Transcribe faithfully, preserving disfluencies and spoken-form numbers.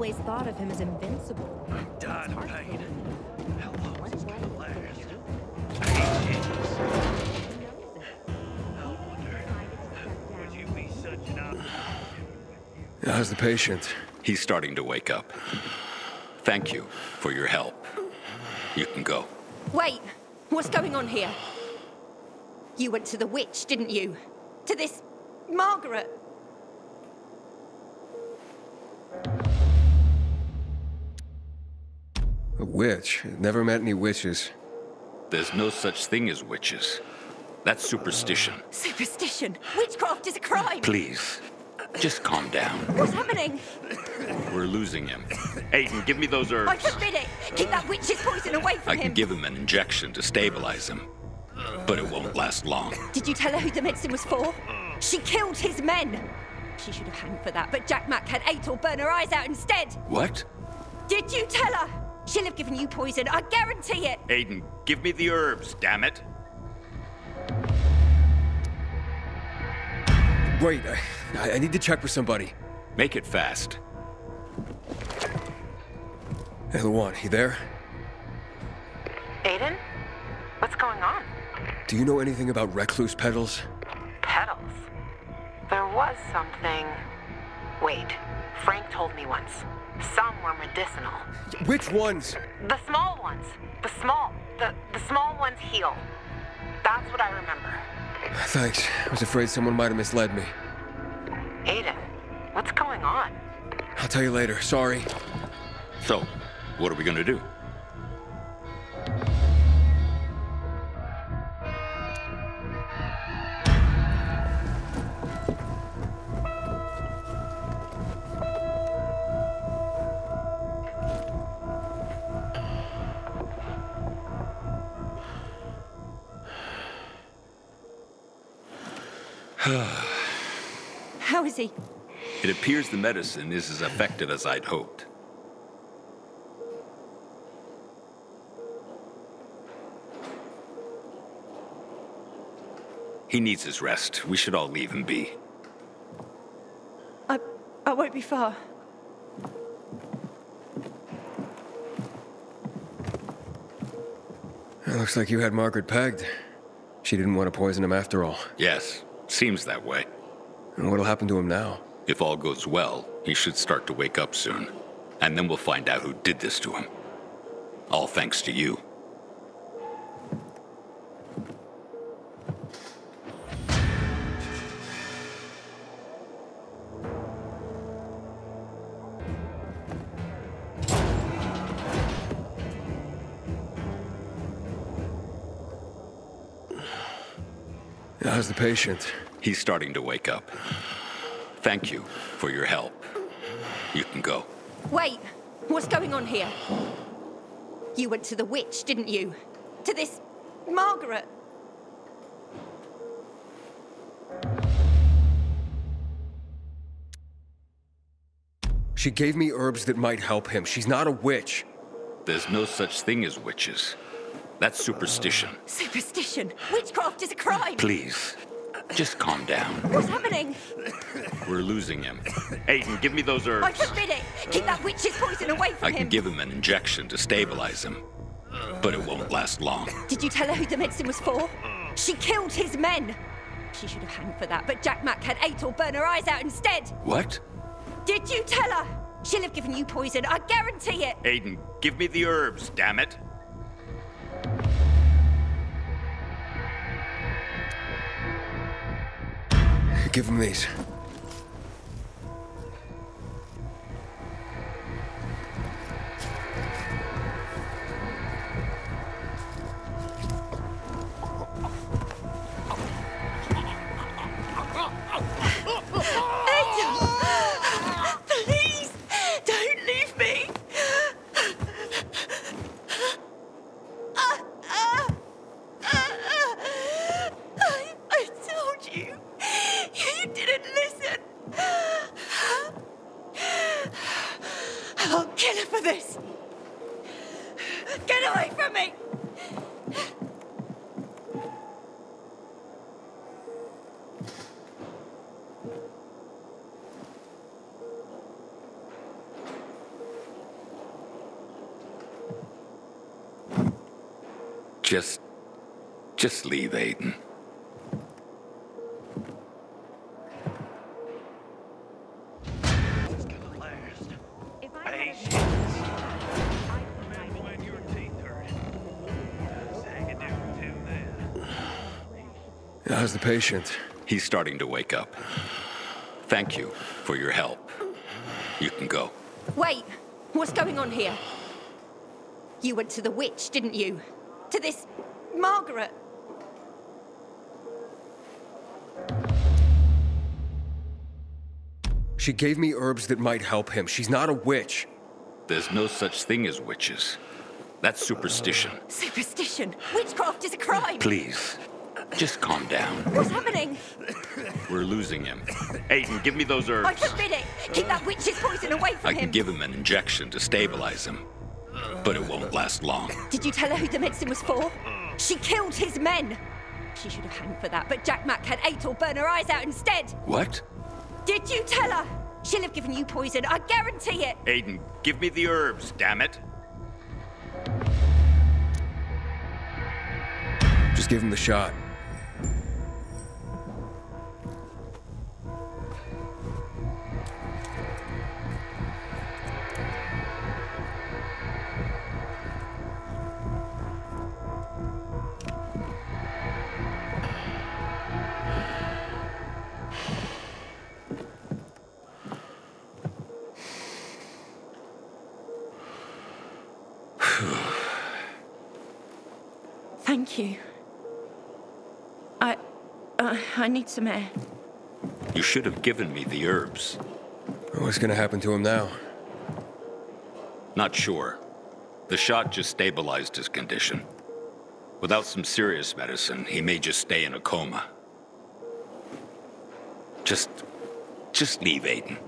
always thought of him as invincible. I'm done, Pain. How long is this gonna last? I hate kids. I wonder, would you be such an optimist? How's the patient? He's starting to wake up. Thank you for your help. You can go. Wait! What's going on here? You went to the witch, didn't you? To this... Margaret! A witch? Never met any witches. There's no such thing as witches. That's superstition. Superstition? Witchcraft is a crime! Please, just calm down. What's happening? We're losing him. Aiden, give me those herbs. I forbid it! Keep that witch's poison away from him! I can give him an injection to stabilize him, but it won't last long. Did you tell her who the medicine was for? She killed his men! She should have hanged for that, but Jack Mac had Aitor burn her eyes out instead! What? Did you tell her? She'll have given you poison, I guarantee it! Aiden, give me the herbs, damn it! Wait, I, I need to check with somebody. Make it fast. Hey, Luan, you there? Aiden? What's going on? Do you know anything about recluse petals? Petals? There was something... Wait, Frank told me once. Some were medicinal. Which ones? The small ones. The small... The, the small ones heal. That's what I remember. Thanks. I was afraid someone might have misled me. Aiden, what's going on? I'll tell you later. Sorry. So, what are we gonna do? How is he? It appears the medicine is as effective as I'd hoped. He needs his rest. We should all leave him be. I... I won't be far. It looks like you had Margaret pegged. She didn't want to poison him after all. Yes. Seems that way. And what'll happen to him now? If all goes well, he should start to wake up soon. And then we'll find out who did this to him. All thanks to you. How's the patient? He's starting to wake up. Thank you for your help. You can go. Wait, what's going on here? You went to the witch, didn't you? To this... Margaret. She gave me herbs that might help him. She's not a witch. There's no such thing as witches. That's superstition. Superstition? Witchcraft is a crime! Please, just calm down. What's happening? We're losing him. Aiden, give me those herbs. I forbid it! Keep that witch's poison away from him! I can give him an injection to stabilize him, but it won't last long. Did you tell her who the medicine was for? She killed his men! She should have hanged for that, but Jack Mac had Aitor burn her eyes out instead! What? Did you tell her? She'll have given you poison, I guarantee it! Aiden, give me the herbs, damn it! Give him these. Please, don't leave me. Just... just leave, Aiden. How's the patient? He's starting to wake up. Thank you for your help. You can go. Wait! What's going on here? You went to the witch, didn't you? To this... Margaret! She gave me herbs that might help him. She's not a witch. There's no such thing as witches. That's superstition. Superstition? Witchcraft is a crime! Please. Just calm down. What's happening? We're losing him. Aiden, give me those herbs. I forbid it. Keep that witch's poison away from him. I can give him an injection to stabilize him, but it won't last long. Did you tell her who the medicine was for? She killed his men. She should have hanged for that, but Jack Mac had Aitor burn her eyes out instead. What? Did you tell her? She'll have given you poison. I guarantee it. Aiden, give me the herbs, damn it. Just give him the shot. Thank you. I... Uh, I need some air. You should have given me the herbs. What's gonna happen to him now? Not sure. The shot just stabilized his condition. Without some serious medicine, he may just stay in a coma. Just... just leave, Aiden.